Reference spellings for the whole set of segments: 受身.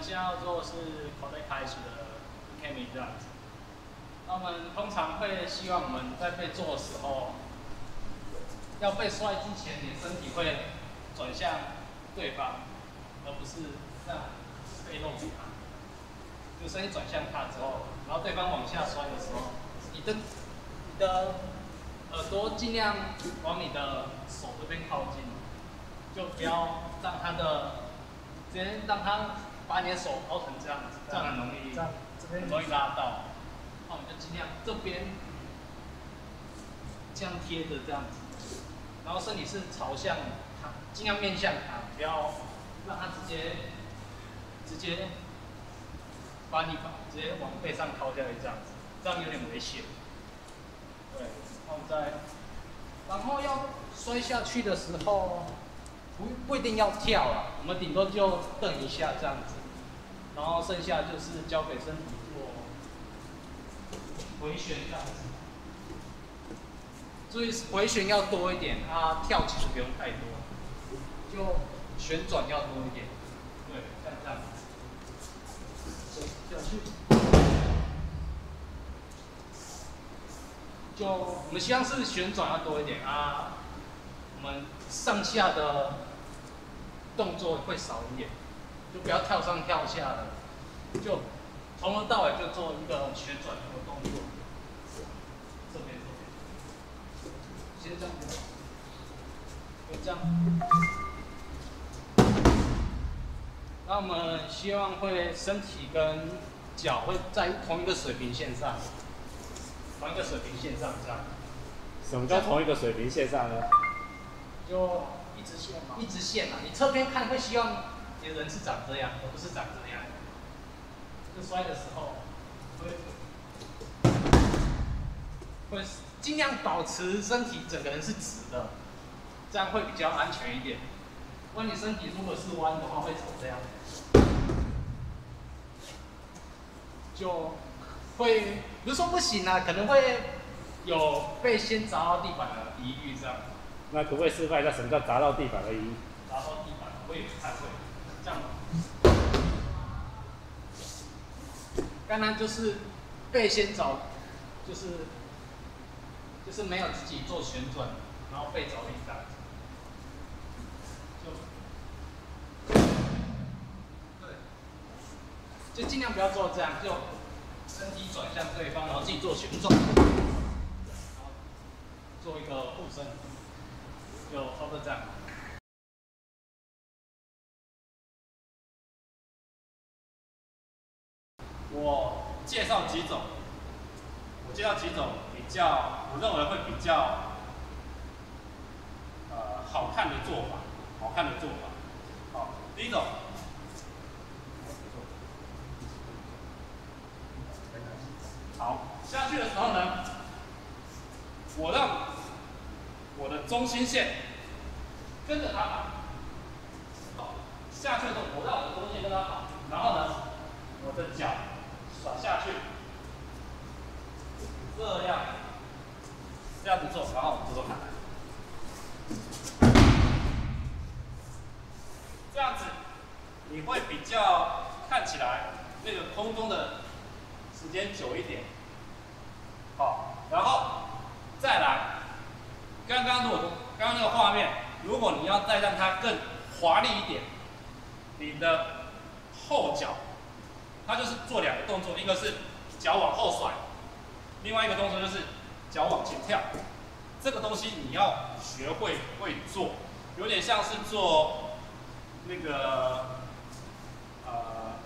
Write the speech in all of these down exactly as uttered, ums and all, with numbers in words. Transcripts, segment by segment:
们现在要做的是口袋开始的 K M 这样子。那我们通常会希望我们在被做的时候，要被摔之前，你身体会转向对方，而不是让被弄住他。就身体转向他之后，然后对方往下摔的时候，你的你的耳朵尽量往你的手这边靠近，就不要让他的。 直接让他把你的手凹成这样子，这样很容易，很容易拉到。那我们就尽量这边这样贴着这样子，然后身体是朝向他，尽量面向他，不要让他直接直接把你把直接往背上靠下去这样子，这样有点危险。对，然后再，然后要摔下去的时候。 不不一定要跳啊，我们顶多就蹬一下这样子，然后剩下就是交给身体做回旋这样子。注意回旋要多一点啊，跳其实不用太多，就旋转要多一点。对，像这样子，跳去。就我们希望是旋转要多一点啊，我们上下的。 动作会少一点，就不要跳上跳下了，就从头到尾就做一个旋转的动作。这边这边，先这样，就这样。那我们希望会身体跟脚会在同一个水平线上，同一个水平线上这样。什么叫同一个水平线上呢？就。 一直线嘛，一直线嘛。你侧边看会希望你的人是长这样，而不是长这样。就摔的时候，会会尽量保持身体整个人是直的，这样会比较安全一点。如果你身体如果是弯的话，会长这样，就会不是说不行啊，可能会有被先砸到地板的疑虑这样。 那可不可以示范一下什么叫砸到地板而已？砸到地板，我也不太会。这样，当然就是背先找，就是就是没有自己做旋转，然后背着地上，就对，就尽量不要做这样，就身体转向对方，然后自己做旋转，然后做一个护身。 就差不多这样。我介绍几种，我介绍几种比较，我认为会比较，呃，好看的做法，好看的做法。好，第一种，好，下去的时候呢，我让。 我的中心线跟着它跑，好，下去的时候我让我的中心跟它跑，然后呢，我的脚甩下去，这样，这样子做，然后我做做看，这样子你会比较看起来那个空中的时间久一点，好，然后再来。 刚刚如果刚刚那个画面，如果你要再让它更华丽一点，你的后脚，它就是做两个动作，一个是脚往后甩，另外一个动作就是脚往前跳。这个东西你要学会会做，有点像是做那个呃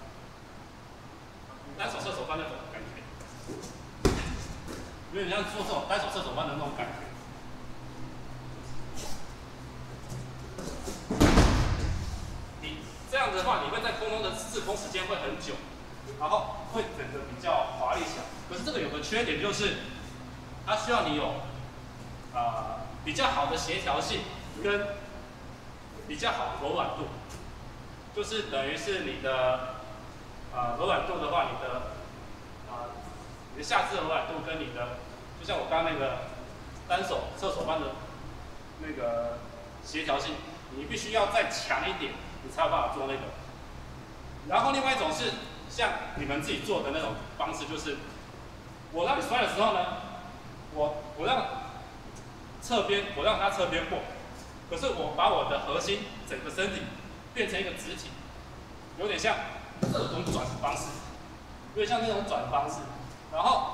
单手射手般的那种感觉，有点像做这种单手射手般的那种感觉。 这样子的话，你会在空中的滞空时间会很久，然后会整个比较华丽起来。可是这个有个缺点就是，它需要你有呃比较好的协调性跟比较好的柔软度，就是等于是你的呃柔软度的话，你的呃你的下肢柔软度跟你的，就像我刚刚那个单手侧手般的那个协调性，你必须要再强一点。 你才有办法做那个然后另外一种是像你们自己做的那种方式，就是我让你摔的时候呢，我我让侧边，我让它侧边过，可是我把我的核心整个身体变成一个直体，有点像这种转的方式，有点像那种转的方式。然后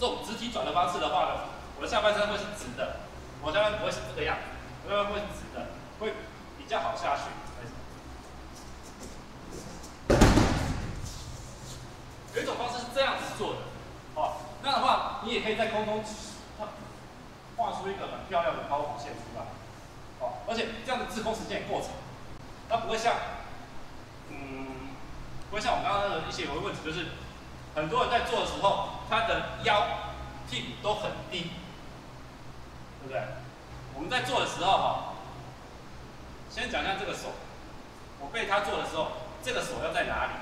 这种直体转的方式的话呢，我的下半身会是直的，我下半身不会是这个样子，我下半身会是直的，会比较好下去。 有一种方式是这样子做的，哦，那样的话，你也可以在空中画出一个很漂亮的高弧线出来，哦，而且这样的滞空时间也够长，它不会像，嗯，不会像我们刚刚的一些有个问题，就是很多人在做的时候，他的腰、屁股都很低，对不对？我们在做的时候，哈，先讲一下这个手，我被他做的时候，这个手要在哪里？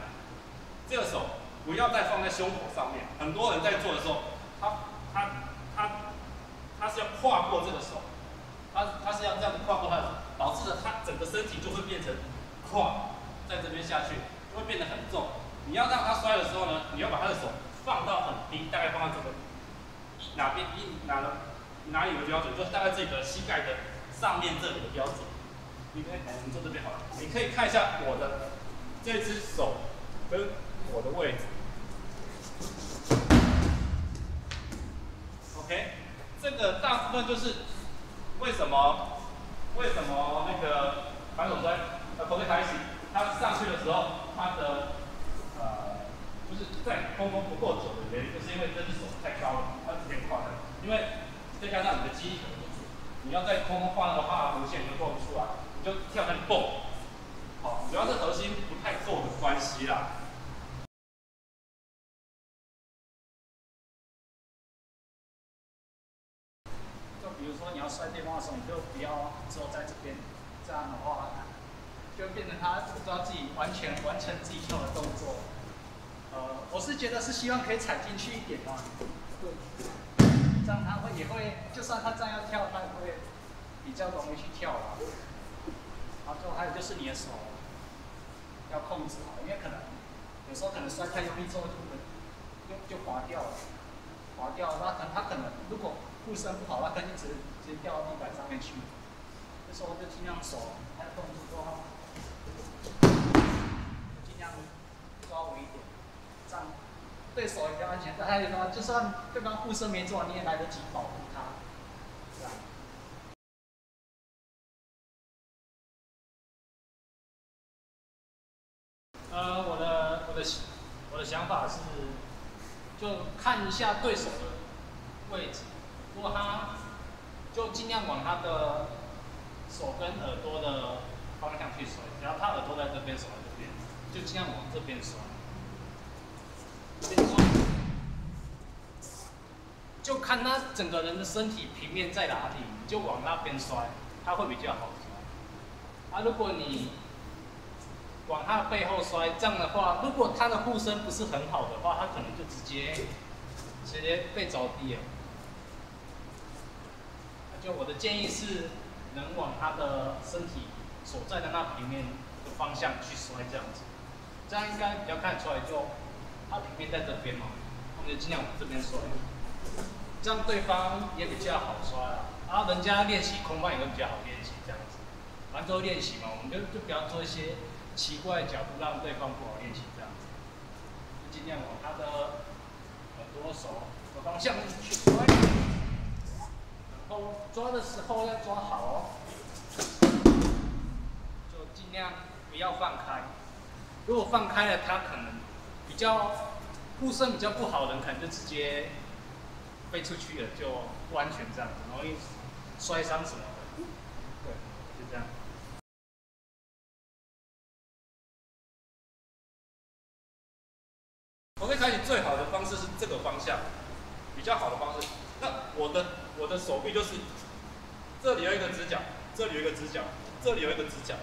这个手。 不要再放在胸口上面。很多人在做的时候，他他他他是要跨过这个手，他他是要这样子跨过他的手，导致了他整个身体就会变成跨在这边下去，就会变得很重。你要让他摔的时候呢，你要把他的手放到很低，大概放到这个哪边一哪哪里为标准，就是大概自己的膝盖的上面这里的标准。你可以，我们坐这边好了。你可以看一下我的这只手跟我的位置。 OK， 这个大部分就是为什么为什么那个反手摔呃不会抬起，它上去的时候它的呃就是在空中不够久的原因，就是因为这只手太高了，它直接跨了。因为再加上你的肌力，你要在空中画那个画弧线就做不出来，你就跳那里蹦。好，主要是核心不太够的关系啦。 比如说你要摔对方的时候，你就不要只有在这边，这样的话，就变成他不知道自己完全完成自己跳的动作。呃，我是觉得是希望可以踩进去一点嘛，对，这样他会也会，就算他这样要跳，他也会比较容易去跳啊。然后最后还有就是你的手要控制好，因为可能有时候可能摔太用力之后就就滑掉了，滑掉了，那可能他可能如果 护身不好，那肯定直直接掉到地板上面去。这时候就尽量手还有动作都好，尽量抓稳一点，这样对手也比较安全。还有呢，就算对方护身没做，你也来得及保护他，是吧？呃，我的我的我的想法是，就看一下对手的位置。 如果他就尽量往他的手跟耳朵的方向去甩，只要他耳朵在这边，手在这边，就尽量往这边甩。这边甩，就看他整个人的身体平面在哪里，你就往那边摔，他会比较好摔。啊，如果你往他的背后摔，这样的话，如果他的护身不是很好的话，他可能就直接直接被着地了。 就我的建议是，能往他的身体所在的那平面的方向去摔，这样子，这样应该比较看得出来就，就他平面在这边嘛，我们就尽量往这边摔，这样对方也比较好摔啊。然后人家练习空翻也会比较好练习，这样子，反正都练习嘛，我们就就不要做一些奇怪的角度让对方不好练习，这样子，就尽量往他的耳朵手的方向去摔。 抓的时候要抓好哦，就尽量不要放开。如果放开了，他可能比较护身比较不好的人，可能就直接飞出去了，就不安全这样子，容易摔伤什么的。对，就这样。我会开始最好的方式是这个方向，比较好的方式。那我的。 我的手臂就是，这里有一个直角，这里有一个直角，这里有一个直角。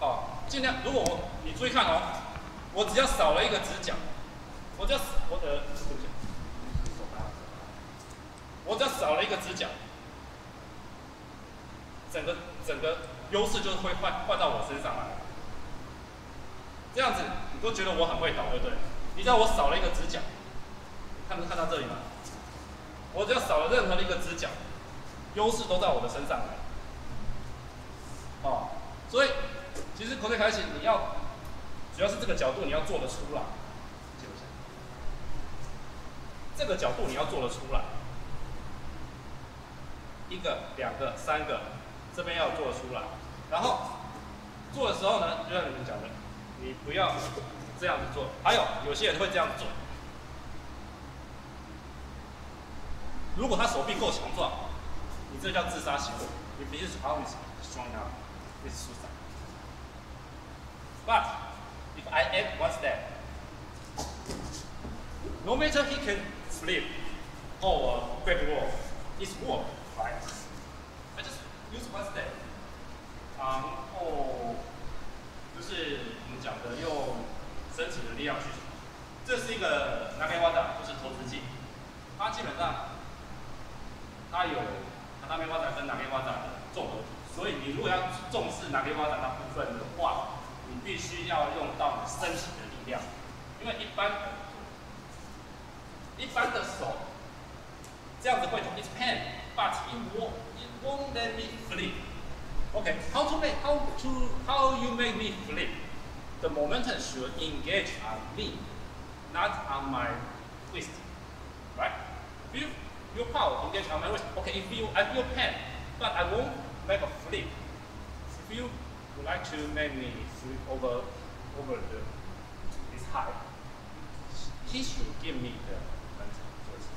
哦，尽量，如果我你注意看哦，我只要少了一个直角，我只要我呃，我只要少了一个直角，整个整个优势就会换换到我身上来。这样子你都觉得我很会倒，对不对？你知道我少了一个直角，看看到这里吗？我只要少了任何的一个直角，优势都在我的身上来。哦，所以其实口诀开始你要，主要是这个角度你要做得出来，记不记得？这个角度你要做得出来，一个、两个、三个，这边要做得出来，然后做的时候呢，就像你们讲的。 你不要这样子做，还有有些人会这样做。如果他手臂够强壮，你这叫自杀行为，你不是把你双压，你是自杀。But if I add one step, no matter he can flip or grab wall, it's work, right? I just use one step. Um, or 就是我们讲的用身体的力量去，这是一个南美瓦达，就是投掷技。它基本上，它有南美瓦达跟南美瓦达的综合体，所以你如果要重视南美瓦达那部分的话，你必须要用到你身体的力量，因为一般一般的手这样子会投 ，it's pain, but it won't, it won't let me flip. Okay, how to make how to how you make me flip? The momentum should engage on me, not on my wrist, right? If your power engage on my wrist, okay. If you I feel pain, but I won't make a flip. If you would like to make me flip over over the this high, he should give me the momentum first.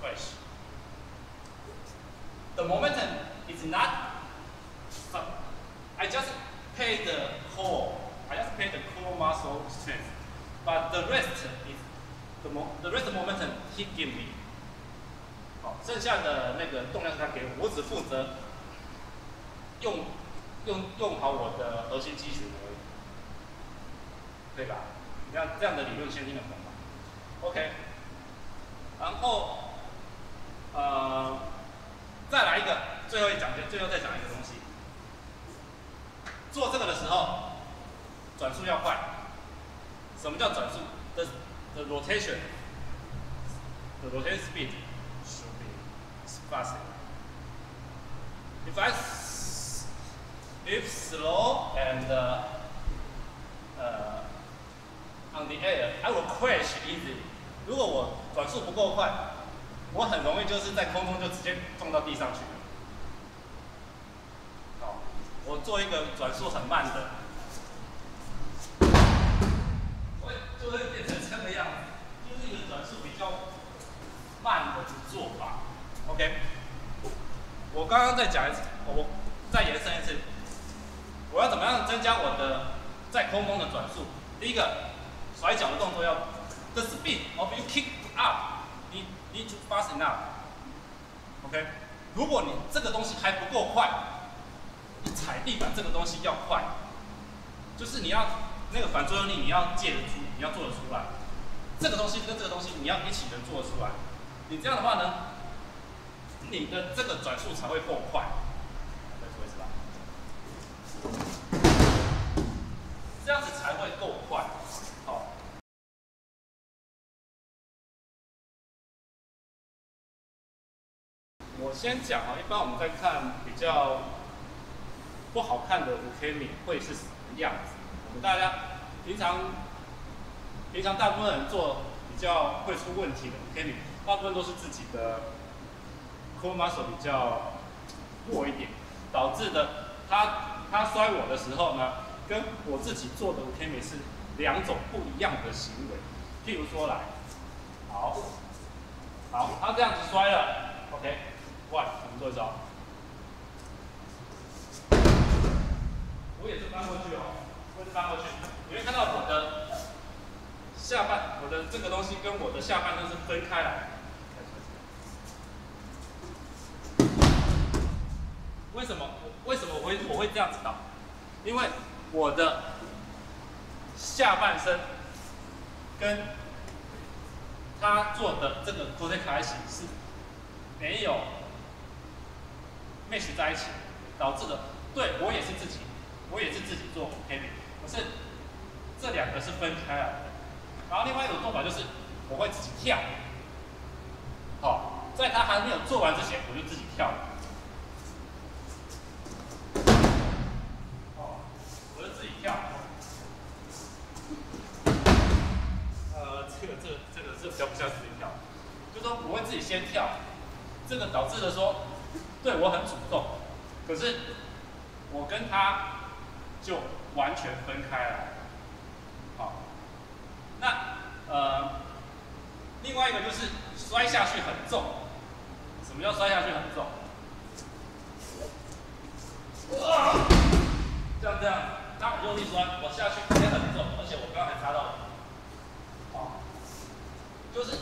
Question. The momentum is not. I just pay the core. I just pay the core muscle strength, but the rest is the mo the rest of momentum he give me. 好，剩下的那个动量是他给我，我只负责用用用好我的核心肌群而已，对吧？这样这样的理论先听得懂吗 ？OK。 然后，呃，再来一个，最后一讲，最后再讲一个东西。做这个的时候，转速要快。什么叫转速 ？The the rotation, the rotation speed should be fast. If I if slow and uh, uh, on the air, I will crash easily. 如果我转速不够快，我很容易就是在空中就直接撞到地上去了。好，我做一个转速很慢的，会就会变成这个样子，就是一个转速比较慢的做法。OK， 我刚刚再讲一次，我再延伸一次，我要怎么样增加我的在空中的转速？第一个，甩脚的动作要。 The speed of you kick up need need to fast enough. OK， 如果你这个东西还不够快，你踩地板这个东西要快，就是你要那个反作用力你要借得住，你要做得出来。这个东西跟这个东西你要一起能做得出来。你这样的话呢，你的这个转速才会够快。再说一次吧，这样子才会够快。好。 我先讲啊，一般我们在看比较不好看的五 K 米会是什么样子？我们大家平常平常大部分人做比较会出问题的五 K 米，大部分都是自己的 core muscle 比较弱一点，导致的他他摔我的时候呢，跟我自己做的五 K 米是两种不一样的行为。譬如说来，好，好，他这样子摔了 ，OK。 哇，我们做一招。我也是翻过去哦，我也是翻过去。你会看到我的下半，我的这个东西跟我的下半身是分开来。为什么？为什么我会我会这样子倒？因为我的下半身跟他做的这个 Kotei Kaishi是没有。mesh 在一起，导致的。对我也是自己，我也是自己做 heavy， 可是这两个是分开来的。然后另外一种做法就是我会自己跳，好、哦，在他还没有做完之前，我就自己跳了。 先跳，这个导致的说，对我很主动，可是我跟他就完全分开了。好，那呃，另外一个就是摔下去很重。什么叫摔下去很重？啊、这样这样，他很用力摔，我下去也很重，而且我刚才擦到你。好，就是。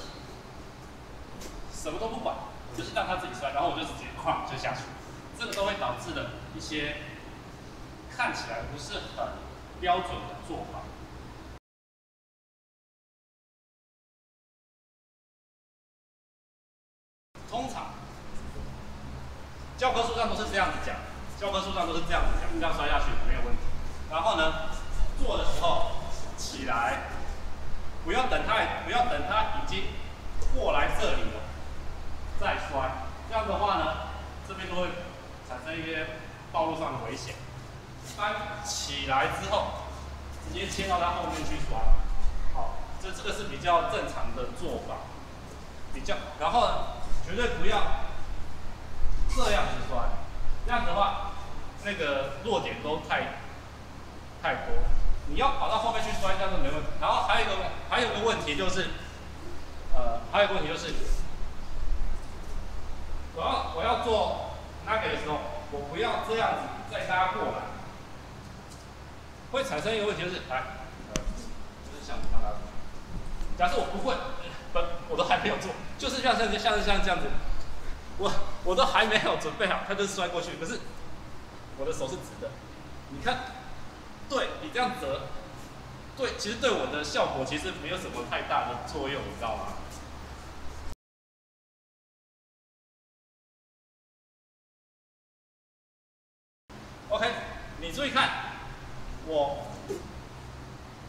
什么都不管，我就是让他自己摔，然后我就直接哐就下去，这个都会导致的一些看起来不是很标准的做法。通常教科书上都是这样子讲，教科书上都是这样子讲，这样摔下去没有问题。然后呢，做的时候起来，不要等他，不要等他已经过来这里了。 再摔，这样的话呢，这边就会产生一些道路上的危险。翻起来之后，直接切到它后面去摔，好，这这个是比较正常的做法，比较。然后呢，绝对不要这样子摔，这样的话，那个弱点都太太多。你要跑到后面去摔，这样就没问题。然后还有一个还有一个问题就是，呃，还有一个问题就是。 我要我要做那个的时候，我不要这样子再拉过来，会产生一个问题就是，来，呃、就是像拉拉。假设我不会，不，我都还没有做，就是像像像像这样子，我我都还没有准备好，它就摔过去。可是我的手是直的，你看，对你这样折，对，其实对我的效果其实没有什么太大的作用，你知道吗？ OK， 你注意看，我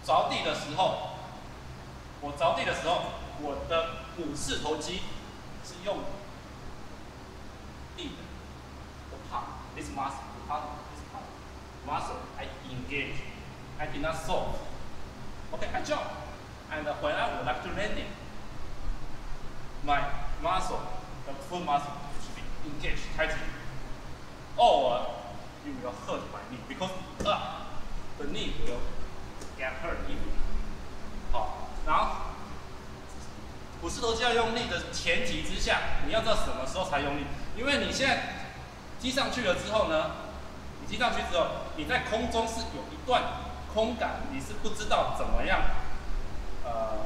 着地的时候，我着地的时候，我的股四头肌是用力的。The palm, this muscle, the palm, this palm, muscle I engage, I did not solve. OK, I jump, and when I would like to landing, my muscle, the foot muscle should be engaged tightly, or you will hurt my knee because uh, the knee will get hurt easily. 好，然后股四头肌要用力的前提之下，你要知道什么时候才用力，因为你现在踢上去了之后呢，你踢上去之后，你在空中是有一段空感，你是不知道怎么样呃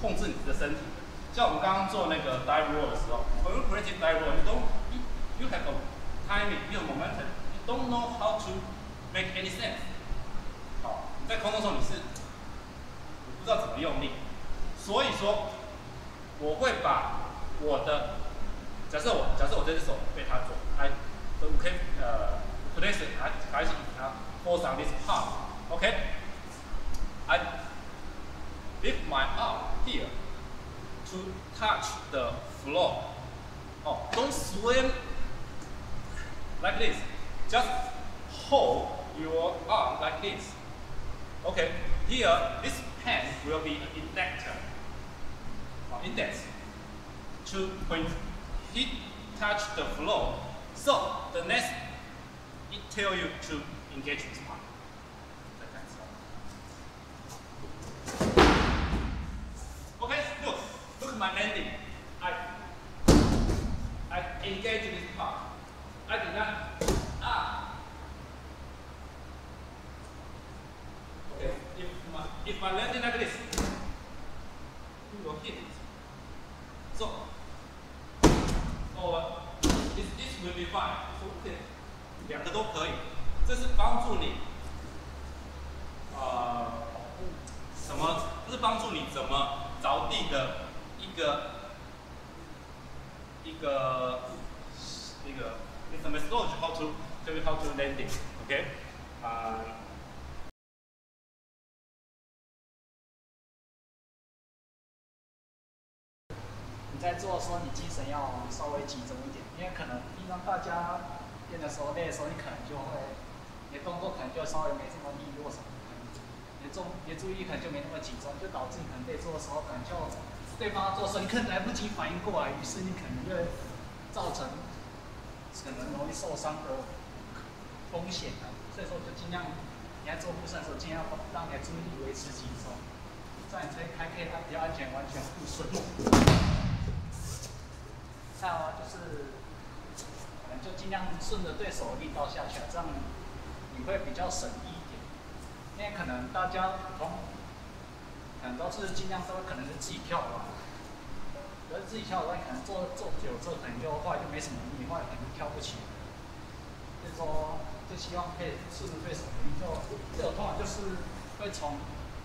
控制你的身体的。像我们刚刚做那个 dive roll 的时候，我们 creative dive roll， you don't you you have a timing, you have momentum. Don't know how to make any sense。好，你在空中的时候你是不知道怎么用力，所以说我会把我的假设我假设我这只手被他做 ，I OK 呃 place I I force on this palm OK I lift my arm here to touch the floor。哦 ，Don't swim like this。 Just hold your arm like this. Okay, here this hand will be an indenter, or index, to when it touch the floor. So the next, it tell you to engage this part. Okay, look, look at my landing. I, I engage this part. I did not. Okay, if my, if my landing like this, you will hit it. So, or this, this will be fine. So, 两个都可以，这是帮助你，呃，什么？这是帮助你怎么着地的一个一个一个。It's a methodology how to to how to landing. Okay. Uh,你在做的时候，你精神要稍微集中一点，因为可能平常大家练的时候、累的时候，你可能就会，你的动作可能就稍微没这么利落什么的，你的注你的注意力可能就没那么集中，就导致你可能在做的时候，可能就对方做的时候，你可能来不及反应过来，于是你可能就造成可能容易受伤的风险啊。所以说，就尽量你在做护身的时候，尽量让你的注意力维持集中，这样你才还可以比较安全，完全护身。 还有就是，可能就尽量顺着对手的力道下去，这样你会比较省力一点。因为可能大家普通，可能都是尽量都可能是自己跳吧，可是自己跳的话，可能做做久之后，可能就后来就没什么力，后来可能就跳不起来。所以说，就希望可以顺着对手的力道，这种方法就是会从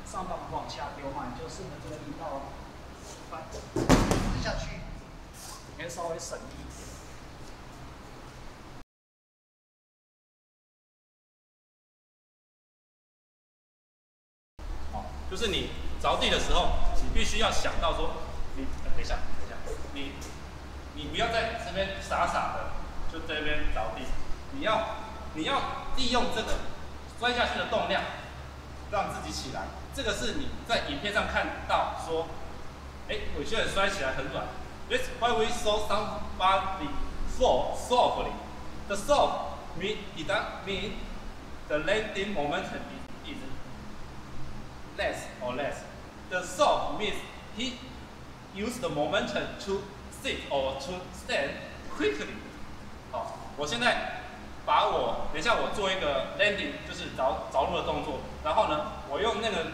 上半部往下丢嘛，你就顺着这个力道翻下去。 可以稍微省力一点。好，就是你着地的时候，你必须要想到说，你、呃、等一下，等一下，你你不要在这边傻傻的就这边着地，你要你要利用这个摔下去的动量，让自己起来。这个是你在影片上看到说，哎、欸，有些人摔起来很软。 That's why we saw somebody fall softly. The soft mean it doesn't mean the landing momentum is less or less. The soft means he used the momentum to sit or to stand quickly. 好，我现在把我等一下我做一个 landing， 就是着着陆的动作，然后呢，我用那个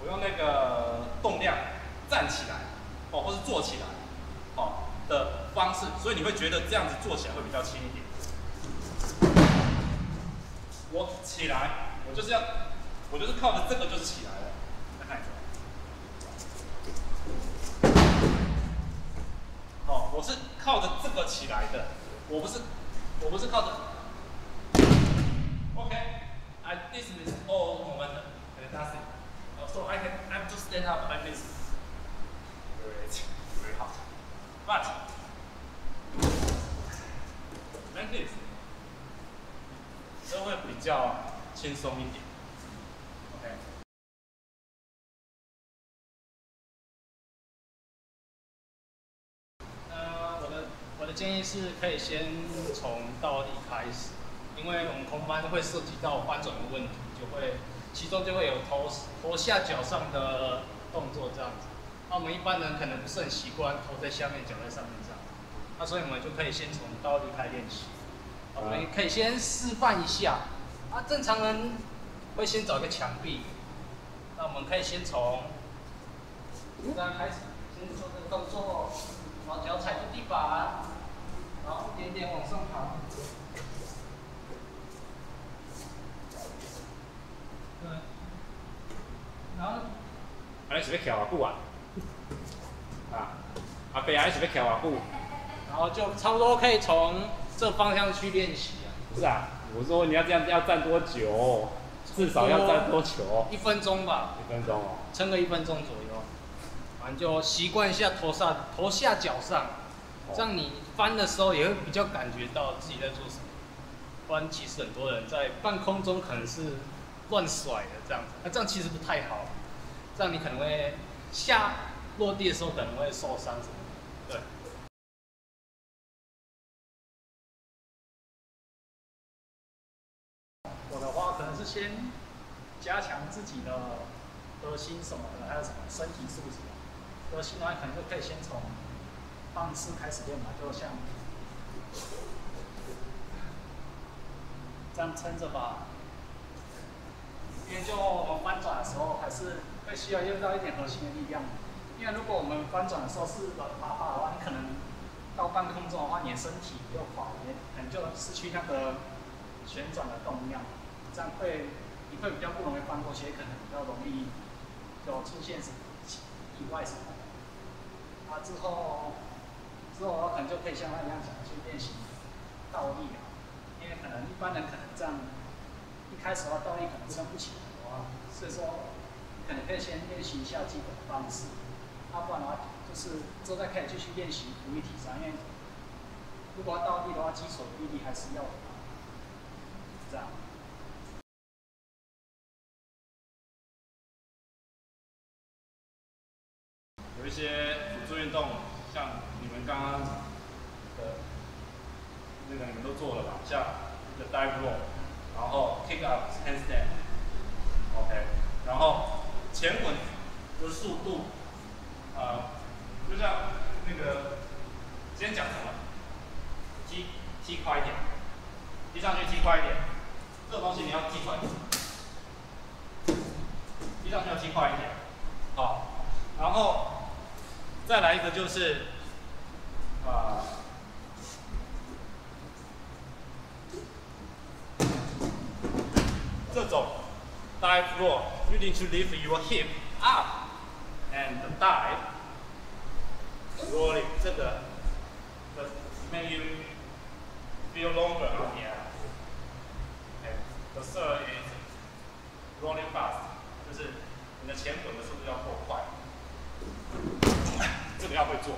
我用那个动量站起来。 哦，或是坐起来，哦的方式，所以你会觉得这样子坐起来会比较轻一点。我起来，我就是要，我就是靠着这个就是起来了。再看一下，哦，我是靠着这个起来的，我不是，我不是靠着。OK, I this is all momentum, fantastic. So I can, I'm just stand up like this. Very hard. But like this， 这会比较轻松一点。OK。呃，我的我的建议是可以先从倒立开始，因为我们空翻会涉及到翻转的问题，就会其中就会有头头下脚上的动作这样子。 那、啊、我们一般人可能不是很习惯头在下面，脚在上面这样，那、啊、所以我们就可以先从倒立开练习。我们可以先示范一下。啊，正常人会先找一个墙壁，那我们可以先从这样开始，先做这个动作，然后脚踩住地板，然后一点点往上爬。对，然后，哎、啊，是要跳啊，不啊？ 啊，阿伯还是要跳啊步，然后就差不多可以从这方向去练习啊。是啊，我说你要这样要站多久？至少要站多久？一分钟吧。一分钟哦，撑个一分钟左右。反正就习惯一下头上、头下脚上，这样你翻的时候也会比较感觉到自己在做什么。不然其实很多人在半空中可能是乱甩的这样子，那、啊、这样其实不太好，这样你可能会下。 落地的时候可能会受伤什么的，对。我的话可能是先加强自己的核心什么的，还有什么身体素质。核心的话可能就可以先从棒式开始练嘛，就像这样撑着吧。因为就我们翻转的时候，还是会需要用到一点核心的力量。 因为如果我们翻转的时候是软趴趴的话，你可能到半空中的话，你的身体又垮，你可能就失去那个旋转的动量，这样会你会比较不容易翻过去，也可能比较容易有出现什么意外什么的。啊，之后之后我可能就可以像他一样想去练习倒立，因为可能一般人可能这样，一开始的话倒立可能撑不起来啊，所以说可能可以先练习一下基本的方式，啊，不然的话就是之后再开始继续练习独立体操，因为如果要倒立的话，基础的臂力还是要的，这样。有一些辅助运动，像你们刚刚的那个你们都做了吧？像一个 dive roll， 然后 kick up handstand，OK， 然后前滚的速度，啊、呃，就像那个先讲什么，踢踢快一点，踢上去踢快一点，这个东西你要踢快，踢上去要踢快一点，好，然后。 再来一个就是，啊、呃，这种 dive roll， you need to lift your hip up and dive rolling， 这个 ，but make you feel longer on the end。Okay, the third is rolling fast， 就是你的前滚的速度要够快。 这个要会做。